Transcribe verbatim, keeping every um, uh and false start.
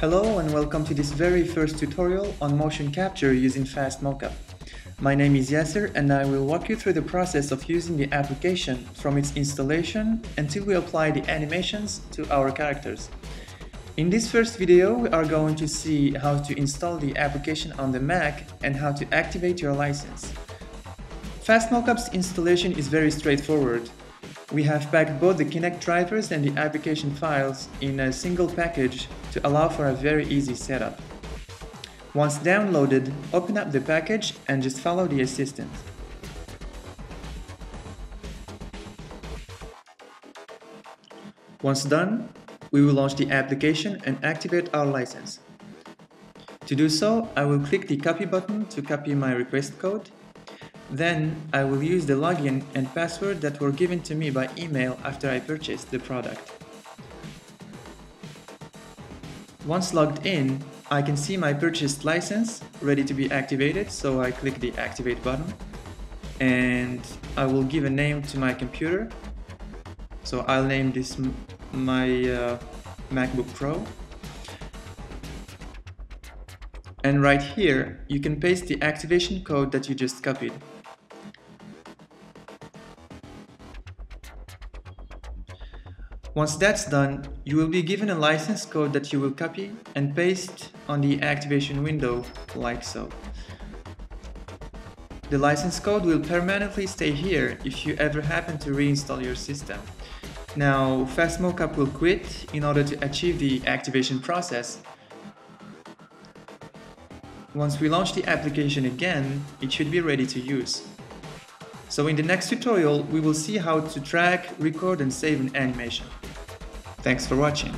Hello and welcome to this very first tutorial on motion capture using FastMocap. My name is Yasser and I will walk you through the process of using the application from its installation until we apply the animations to our characters. In this first video we are going to see how to install the application on the Mac and how to activate your license. FastMocap's installation is very straightforward. We have packed both the Kinect drivers and the application files in a single package to allow for a very easy setup. Once downloaded, open up the package and just follow the assistant. Once done, we will launch the application and activate our license. To do so, I will click the copy button to copy my request code. Then, I will use the login and password that were given to me by email after I purchased the product. Once logged in, I can see my purchased license ready to be activated, so I click the activate button. And I will give a name to my computer. So I'll name this my uh, MacBook Pro. And right here, you can paste the activation code that you just copied. Once that's done, you will be given a license code that you will copy and paste on the activation window, like so. The license code will permanently stay here if you ever happen to reinstall your system. Now, FastMocap will quit in order to achieve the activation process. Once we launch the application again, it should be ready to use. So in the next tutorial, we will see how to track, record and save an animation. Thanks for watching.